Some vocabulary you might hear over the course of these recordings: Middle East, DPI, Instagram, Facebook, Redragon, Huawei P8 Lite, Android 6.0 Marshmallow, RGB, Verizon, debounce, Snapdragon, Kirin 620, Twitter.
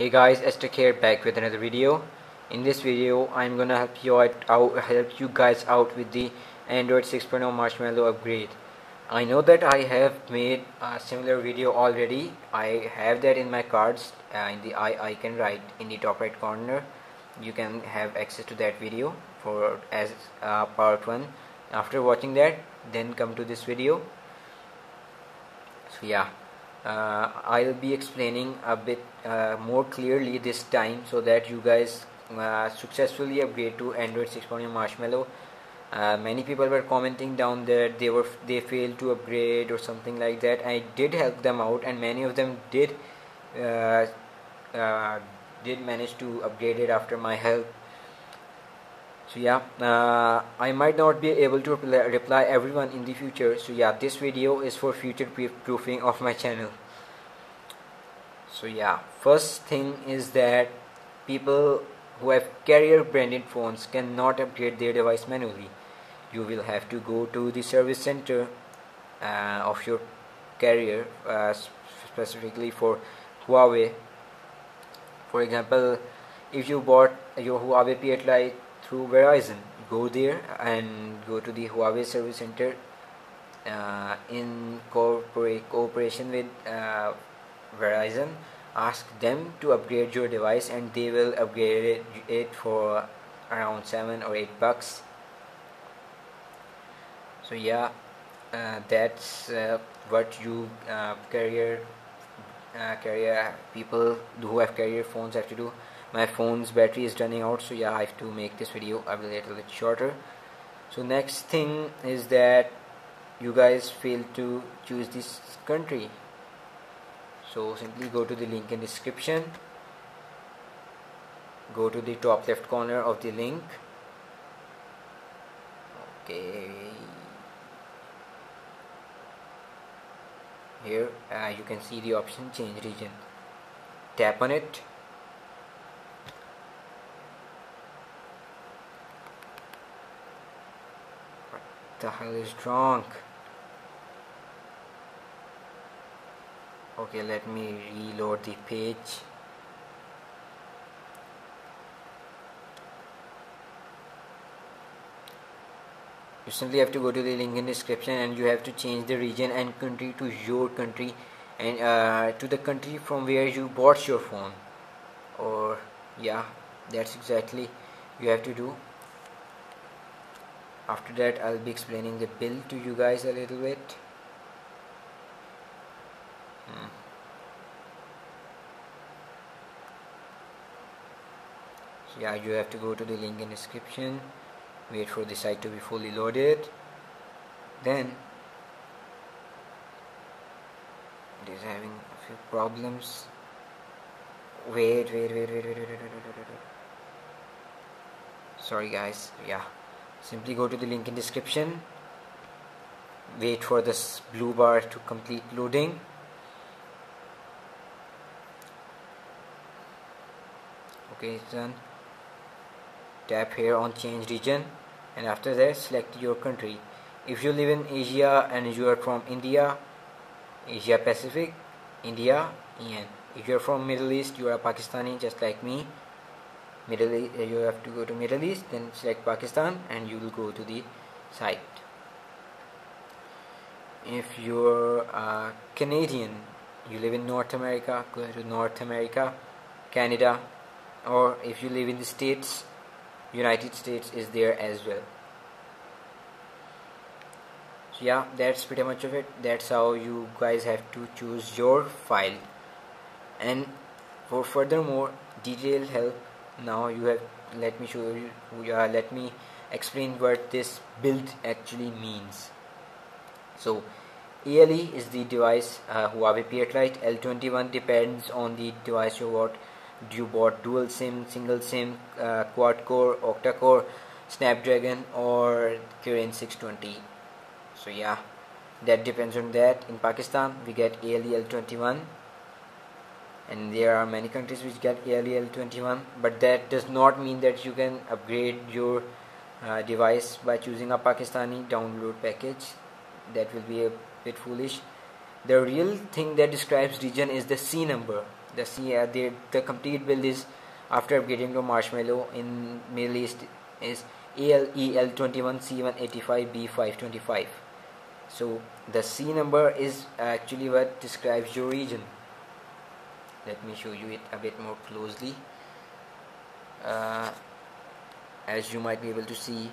Hey guys, Esther here, back with another video. In this video I'm gonna help you guys out with the Android 6.0 Marshmallow upgrade. I know that I have made a similar video already. I have that in my cards, in the eye icon right in the top right corner. You can have access to that video for as part 1. After watching that, then come to this video. So yeah, I'll be explaining a bit more clearly this time so that you guys successfully upgrade to Android 6.0 Marshmallow. Many people were commenting down there they failed to upgrade or something like that. I did help them out, and many of them did manage to upgrade it after my help. So yeah, I might not be able to reply everyone in the future. So yeah, this video is for future proofing of my channel. So yeah, first thing is that people who have carrier branded phones cannot upgrade their device manually. You will have to go to the service center of your carrier, specifically for Huawei. For example, if you bought your Huawei P8 Lite through Verizon, go there and go to the Huawei service center in cooperation with Verizon. Ask them to upgrade your device, and they will upgrade it for around $7 or $8. So yeah, that's what you people who have carrier phones have to do. My phone's battery is running out, so yeah, I have to make this video a little bit shorter. So next thing is that you guys fail to choose this country. So simply go to the link in description, go to the top left corner of the link. Okay, here you can see the option change region. Tap on it. The hell is drunk? Okay, let me reload the page. You simply have to go to the link in description, and you have to change the region and country to your country, and to the country from where you bought your phone. Or yeah, that's exactly you have to do. After that, I'll be explaining the bill to you guys a little bit. So yeah, you have to go to the link in description, wait for the site to be fully loaded, then it is having a few problems. Wait. Sorry guys. Yeah, simply go to the link in description, wait for this blue bar to complete loading. Okay, it's done. Tap here on change region, and after that select your country. If you live in Asia and you are from India, Asia Pacific, India, EN. If you are from Middle East, you are Pakistani just like me. You have to go to Middle East, then select Pakistan, and you will go to the site. If you're Canadian, you live in North America, go to North America, Canada. Or if you live in the States, United States is there as well. So yeah, that's pretty much of it. That's how you guys have to choose your file. And for furthermore detailed help, now you have, let me show you, let me explain what this build actually means. So ALE is the device, Huawei P8 Lite. L21 depends on the device you bought, dual SIM, single SIM, quad core, octa core, Snapdragon, or Kirin 620. So yeah, that depends on that. In Pakistan we get ALE L21, and there are many countries which get ALE L21, but that does not mean that you can upgrade your device by choosing a Pakistani download package. That will be a bit foolish. The real thing that describes region is the C number. The complete build is after upgrading to Marshmallow in Middle East is ALEL21C185B525. So the C number is actually what describes your region. Let me show you it a bit more closely. As you might be able to see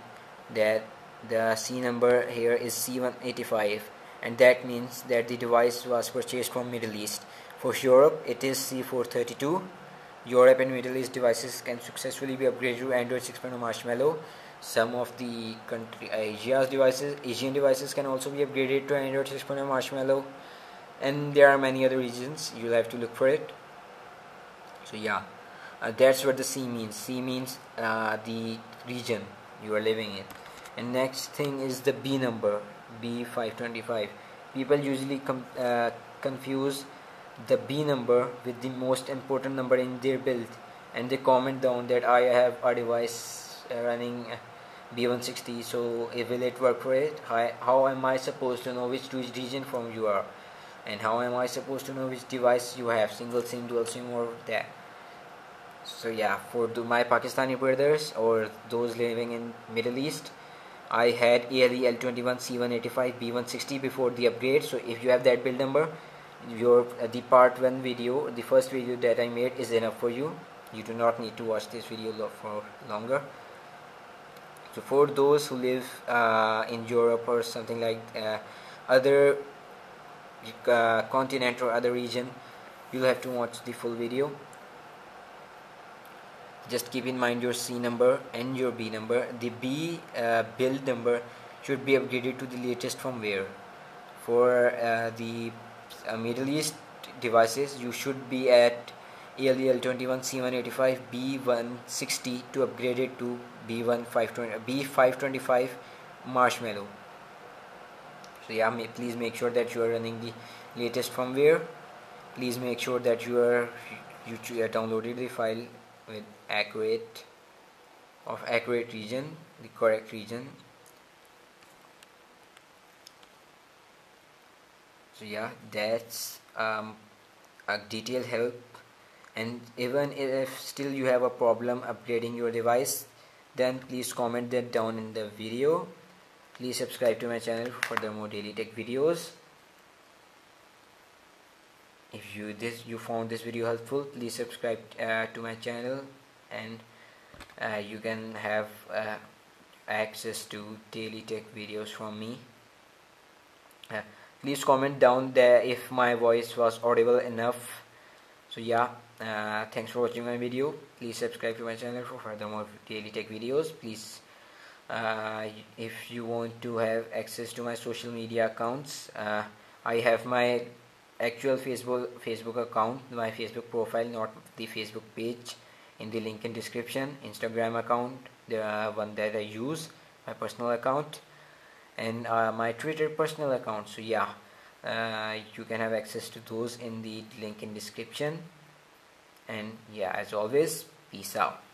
that the C number here is C185, and that means that the device was purchased from Middle East. For Europe it is C432. Europe and Middle East devices can successfully be upgraded to Android 6.0 Marshmallow. Some of the country Asian devices can also be upgraded to Android 6.0 Marshmallow, and there are many other regions. You'll have to look for it. So yeah, that's what the C means. C means the region you are living in. And next thing is the B number, B525. People usually confuse the B number with the most important number in their build, and they comment down that I have a device running B160, so will it work for it? How am I supposed to know which region from you are, and how am I supposed to know which device you have, single SIM, dual SIM, or that? So yeah, for my Pakistani brothers or those living in Middle East, I had ALEL21C185B160 before the upgrade. So if you have that build number, the part 1 video, the first video that I made, is enough for you. You do not need to watch this video for longer. So for those who live in Europe or something like other continent or other region, you'll have to watch the full video. Just keep in mind your C number and your B number. The B build number should be upgraded to the latest firmware. For the Middle East devices, you should be at ALEL21C185B160 to upgrade it to B525 Marshmallow. So yeah, please make sure that you are running the latest firmware. Please make sure that you downloaded the file with accurate region, the correct region. So yeah, that's a detailed help. And even if still you have a problem upgrading your device, then please comment that down in the video. Please subscribe to my channel for the more daily tech videos. If you found this video helpful, please subscribe to my channel, and you can have access to daily tech videos from me. Please comment down there if my voice was audible enough. So yeah, thanks for watching my video. Please subscribe to my channel for further more daily tech videos. Please, if you want to have access to my social media accounts, I have my actual Facebook account, my Facebook profile, not the Facebook page, in the link in description. Instagram account, the one that I use, my personal account, and my Twitter personal account. So yeah, you can have access to those in the link in description. And yeah, as always, peace out.